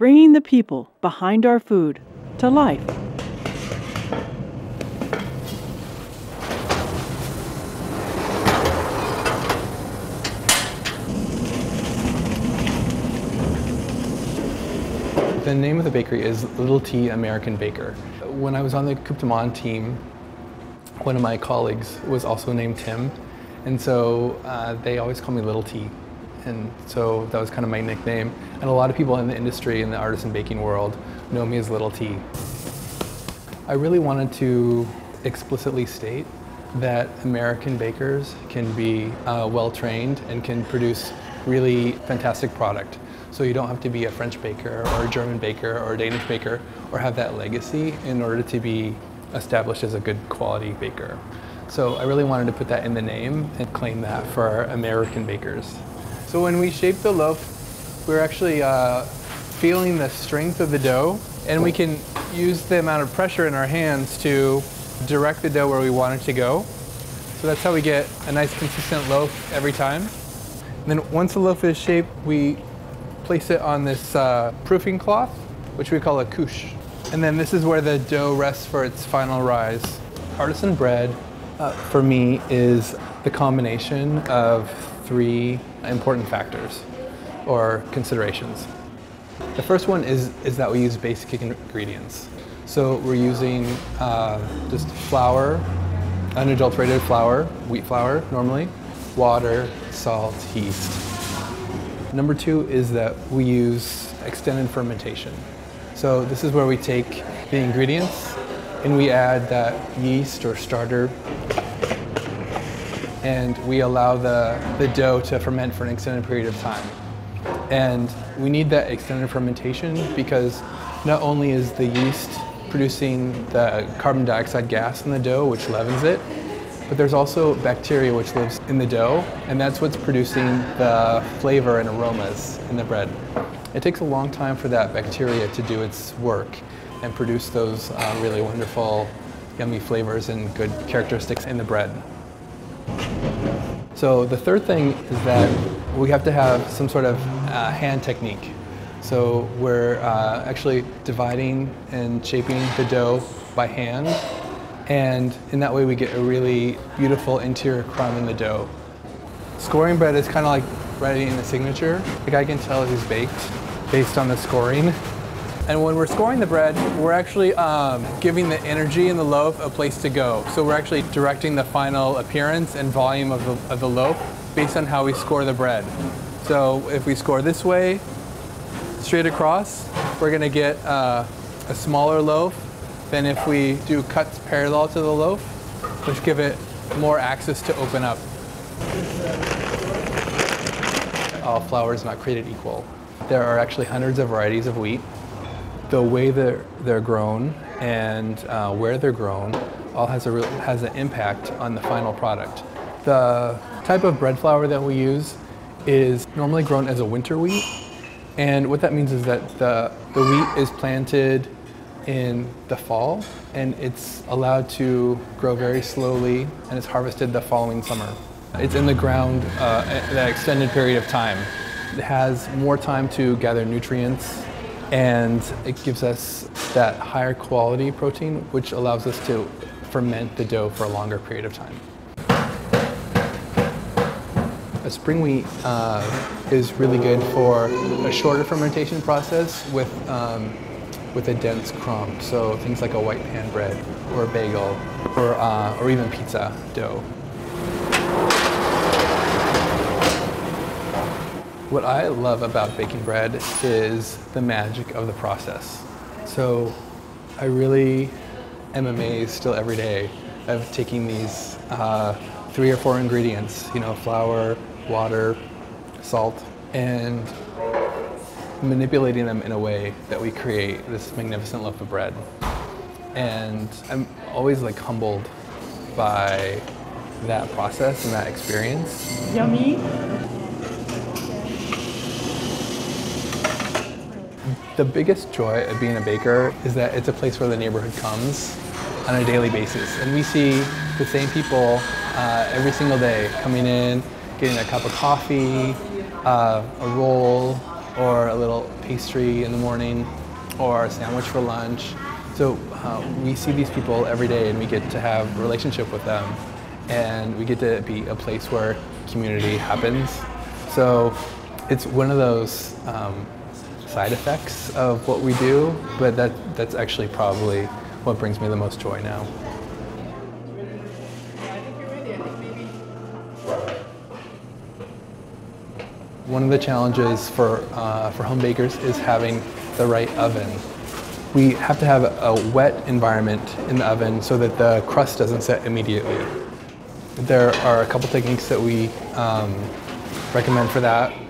bringing the people behind our food to life. The name of the bakery is Little T American Baker. When I was on the Coupe de Monde team, one of my colleagues was also named Tim, and so they always call me Little T, and so that was kind of my nickname. And a lot of people in the industry, in the artisan baking world, know me as Little T. I really wanted to explicitly state that American bakers can be well-trained and can produce really fantastic product. So you don't have to be a French baker or a German baker or a Danish baker or have that legacy in order to be established as a good quality baker. So I really wanted to put that in the name and claim that for our American bakers. So when we shape the loaf, we're actually feeling the strength of the dough, and we can use the amount of pressure in our hands to direct the dough where we want it to go. So that's how we get a nice consistent loaf every time. And then once the loaf is shaped, we place it on this proofing cloth, which we call a couche. And then this is where the dough rests for its final rise. Artisan bread, for me, is the combination of three important factors or considerations. The first one is that we use basic ingredients. So we're using just flour, unadulterated flour, wheat flour normally, water, salt, yeast. Number two is that we use extended fermentation. So this is where we take the ingredients and we add that yeast or starter, and we allow the dough to ferment for an extended period of time. And we need that extended fermentation because not only is the yeast producing the carbon dioxide gas in the dough, which leavens it, but there's also bacteria which lives in the dough, and that's what's producing the flavor and aromas in the bread. It takes a long time for that bacteria to do its work and produce those really wonderful, yummy flavors and good characteristics in the bread. So the third thing is that we have to have some sort of hand technique. So we're actually dividing and shaping the dough by hand, and in that way we get a really beautiful interior crumb in the dough. Scoring bread is kind of like writing a signature. The guy can tell who's baked based on the scoring. And when we're scoring the bread, we're actually giving the energy in the loaf a place to go. So we're actually directing the final appearance and volume of the loaf based on how we score the bread. So if we score this way, straight across, we're gonna get a smaller loaf than if we do cuts parallel to the loaf, which give it more axis to open up. All flour is not created equal. There are actually hundreds of varieties of wheat. The way they're grown and where they're grown all has an impact on the final product. The type of bread flour that we use is normally grown as a winter wheat. And what that means is that the wheat is planted in the fall, and it's allowed to grow very slowly, and it's harvested the following summer. It's in the ground that extended period of time. It has more time to gather nutrients, and it gives us that higher quality protein, which allows us to ferment the dough for a longer period of time. A spring wheat is really good for a shorter fermentation process with a dense crumb, so things like a white pan bread or a bagel or even pizza dough. What I love about baking bread is the magic of the process. So I really am amazed still every day of taking these three or four ingredients, you know, flour, water, salt, and manipulating them in a way that we create this magnificent loaf of bread. And I'm always like humbled by that process and that experience. Yummy. The biggest joy of being a baker is that it's a place where the neighborhood comes on a daily basis. And we see the same people every single day coming in, getting a cup of coffee, a roll, or a little pastry in the morning, or a sandwich for lunch. So we see these people every day and we get to have a relationship with them, and we get to be a place where community happens. So it's one of those side effects of what we do, but that's actually probably what brings me the most joy now. One of the challenges for home bakers is having the right oven. We have to have a wet environment in the oven so that the crust doesn't set immediately. There are a couple techniques that we recommend for that.